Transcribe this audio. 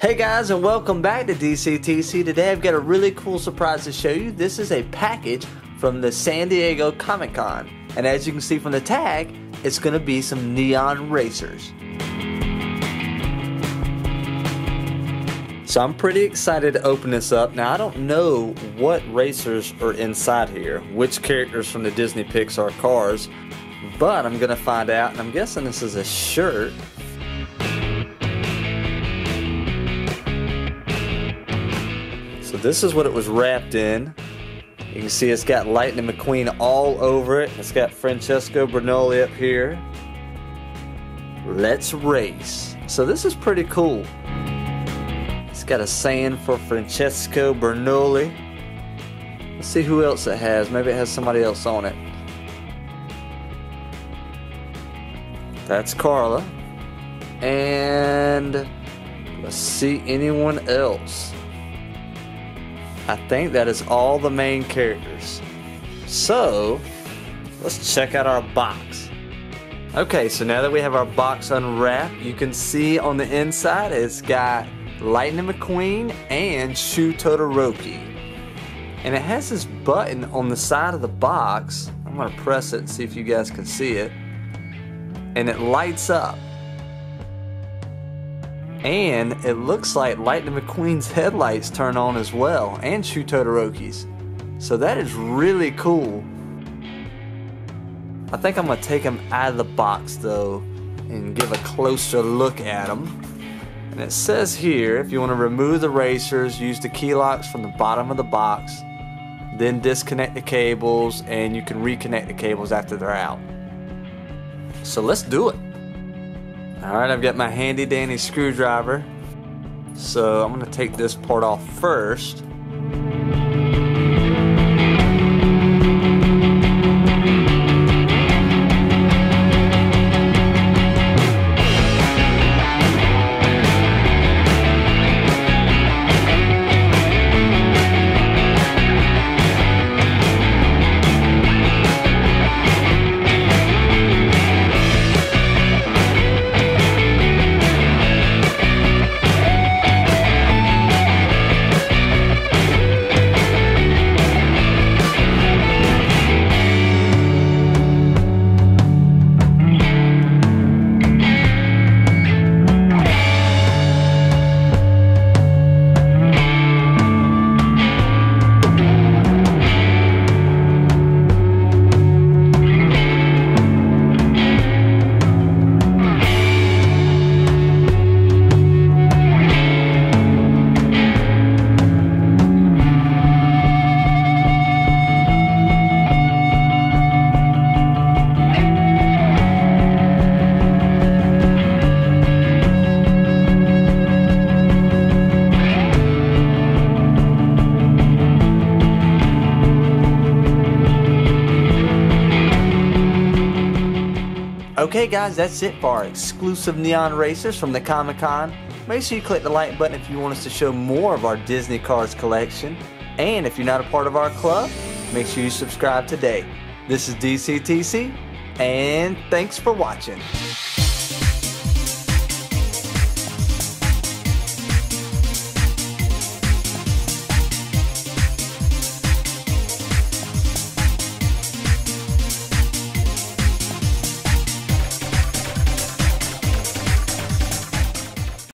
Hey guys, and welcome back to DCTC. Today I've got a really cool surprise to show you. This is a package from the San Diego Comic-Con, and as you can see from the tag, it's going to be some Neon Racers. So I'm pretty excited to open this up. Now I don't know what racers are inside here, which characters from the Disney Pixar cars, but I'm going to find out, and I'm guessing this is a shirt. So this is what it was wrapped in. You can see it's got Lightning McQueen all over it. It's got Francesco Bernoulli up here. Let's race. So this is pretty cool. It's got a saying for Francesco Bernoulli. Let's see who else it has. Maybe it has somebody else on it. That's Carla. And let's see anyone else. I think that is all the main characters. So, let's check out our box. Okay, so now that we have our box unwrapped, you can see on the inside it's got Lightning McQueen and Shu Todoroki. And it has this button on the side of the box. I'm gonna press it and see if you guys can see it. And it lights up. And it looks like Lightning McQueen's headlights turn on as well, and Shu Todoroki's. So that is really cool. I think I'm going to take them out of the box though and give a closer look at them. And it says here, if you want to remove the racers, use the key locks from the bottom of the box, then disconnect the cables, and you can reconnect the cables after they're out. So let's do it. Alright, I've got my handy dandy screwdriver, so I'm going to take this part off first. Okay guys, that's it for our exclusive Neon Racers from the Comic-Con. Make sure you click the like button if you want us to show more of our Disney Cars collection. And if you're not a part of our club, make sure you subscribe today. This is DCTC, and thanks for watching.